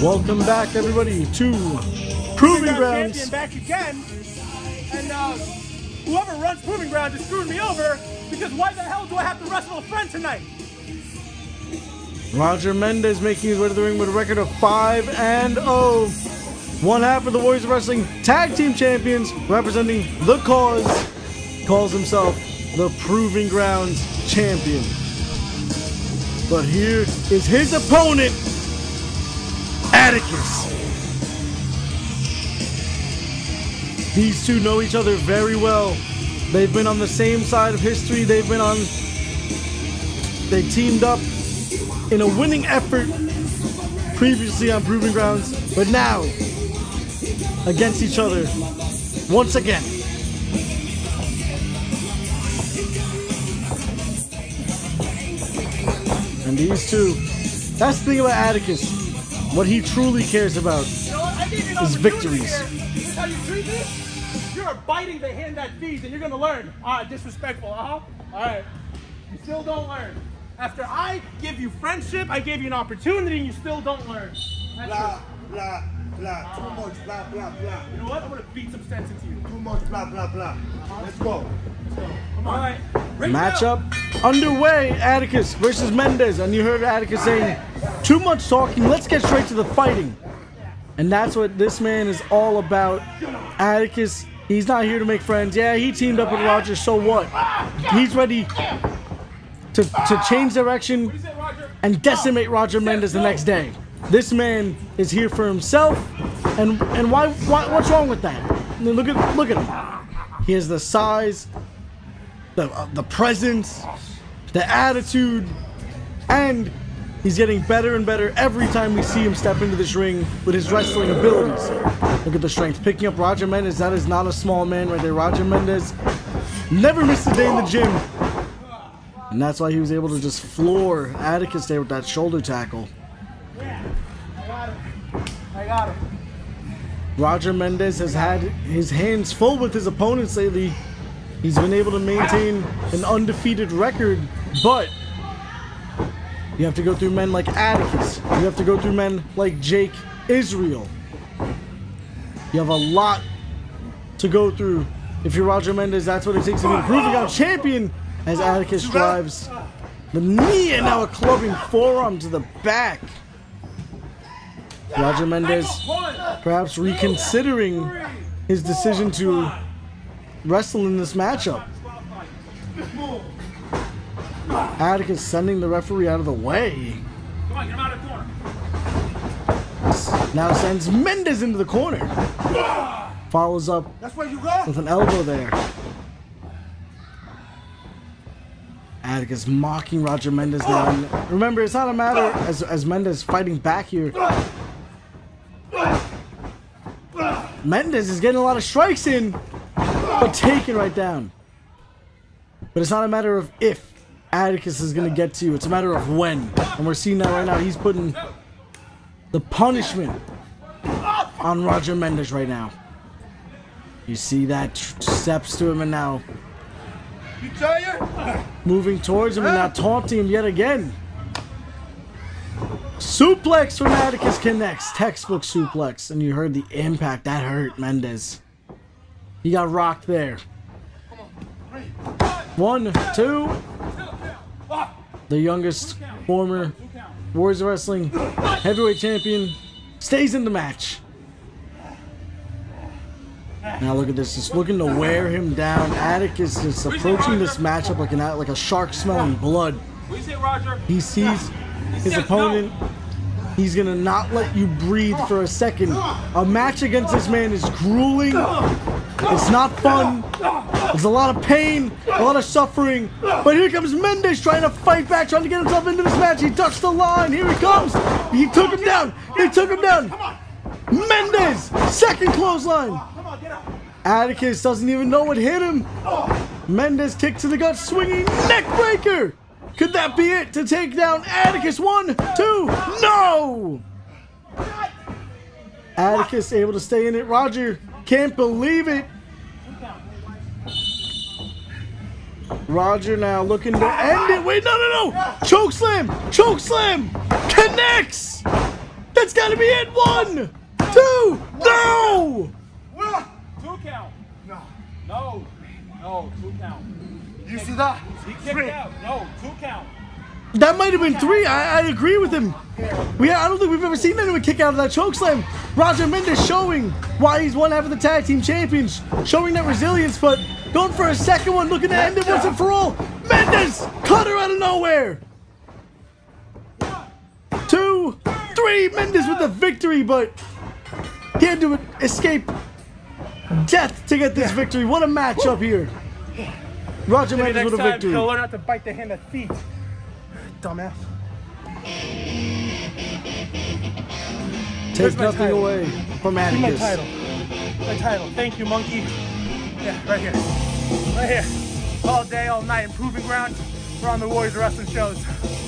Welcome back, everybody, to Proving Grounds. Back again, and whoever runs Proving Grounds is screwing me over because why the hell do I have to wrestle a friend tonight? Roger Mendez making his way to the ring with a record of 5-0. One half of the Warriors of Wrestling Tag Team Champions, representing the cause, calls himself the Proving Grounds Champion. But here is his opponent, Atticus. These two know each other very well. They've been on the same side of history. They teamed up in a winning effort previously on Proving Grounds, but now against each other once again. And these two, that's the thing about Atticus. What he truly cares about is victories. This is how you treat me? You're biting the hand that feeds, and you're going to learn. Disrespectful, All right. You still don't learn. After I give you friendship, I gave you an opportunity, and you still don't learn. Blah, blah, blah. Too much, blah, blah, blah. You know what? I'm going to beat some sense into you. Too much, blah, blah, blah. Let's go. Come on. All right. Matchup underway. Atticus versus Mendez. And you heard Atticus saying, too much talking, let's get straight to the fighting. And that's what this man is all about. Atticus, he's not here to make friends. Yeah, he teamed up with Roger, so what? He's ready to change direction and decimate Roger Mendez the next day. This man is here for himself, and why what's wrong with that? I mean, look at him. He has the size, the presence, the attitude, and he's getting better and better every time we see him step into this ring with his wrestling abilities. Look at the strength. Picking up Roger Mendez. That is not a small man right there. Roger Mendez never missed a day in the gym. And that's why he was able to just floor Atticus there with that shoulder tackle. Yeah, I got him. Roger Mendez has had his hands full with his opponents lately. He's been able to maintain an undefeated record, but you have to go through men like Atticus. You have to go through men like Jake Israel. You have a lot to go through. If you're Roger Mendez, that's what it takes to be a Proving Grounds champion, as Atticus drives the knee and now a clubbing forearm to the back. Roger Mendez perhaps reconsidering his decision to wrestle in this matchup. Atticus sending the referee out of the way. Come on, get him out of the corner. Now sends Mendez into the corner. Follows up with an elbow there. Atticus mocking Roger Mendez now. And remember, it's not a matter as Mendez fighting back here. Mendez is getting a lot of strikes in, but taken right down. But it's not a matter of if Atticus is going to get to you. It's a matter of when. And we're seeing that right now. He's putting the punishment on Roger Mendez right now. You see that, steps to him and now moving towards him and now taunting him yet again. Suplex from Atticus connects. Textbook suplex. And you heard the impact. That hurt Mendez. He got rocked there. 1, 2. The youngest former Warriors of Wrestling heavyweight champion stays in the match. Now look at this, just looking to wear him down. Atticus is approaching this matchup like a shark smelling blood. He sees his opponent. He's gonna not let you breathe for a second. A match against this man is grueling. It's not fun. There's a lot of pain, a lot of suffering. But here comes Mendez trying to fight back, trying to get himself into this match. He touched the line. Here he comes. He took him down. They took him down. Mendez, second clothesline. Atticus doesn't even know what hit him. Mendez kick to the gut, swinging neck breaker. Could that be it to take down Atticus? 1, 2, no! Atticus able to stay in it. Roger can't believe it. Roger now looking to end it. Wait, no! Choke slam! Connects! That's gotta be it. 1, 2, no! Two count. No, two count. You see that? He kicked out. No, two count. That might have been 3. I agree with him. I don't think we've ever seen anyone kick out of that chokeslam. Roger Mendez showing why he's one half of the tag team champions, showing that resilience, but going for a second one, looking to end it once and for all. Mendez, cutter out of nowhere. 1, 2, 3, Mendez with the victory, but he had to escape death to get this victory. What a matchup here. Roger Mendez with a victory. He'll learn not to bite the hand that feeds. Dumbass. Take nothing away from Atticus. My title. Thank you, monkey. Yeah, right here. All day, all night. In Proving Grounds, we're on the Warriors of Wrestling shows.